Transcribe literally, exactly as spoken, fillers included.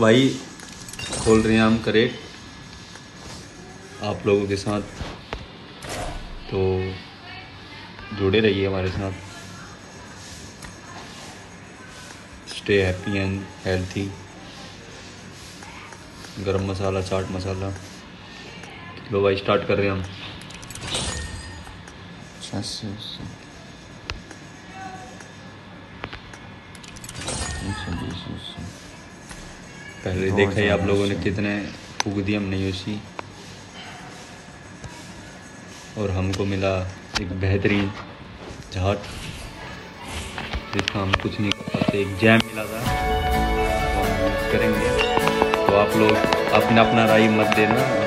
भाई खोल रहे हैं हम करेट आप लोगों के साथ, तो जुड़े रहिए हमारे साथ। Stay happy and healthy. Garam masala, chaat masala, लो भाई स्टार्ट कर रहे हैं हम। अच्छा से पहले देखा ही आप लोगों ने कितने फूक दिए हमने योशी, और हमको मिला एक बेहतरीन झाट जिसका हम कुछ नहीं कर पाते। एक जैम मिला था तो हम यूज करेंगे, तो आप लोग अपना अपना राय मत देना।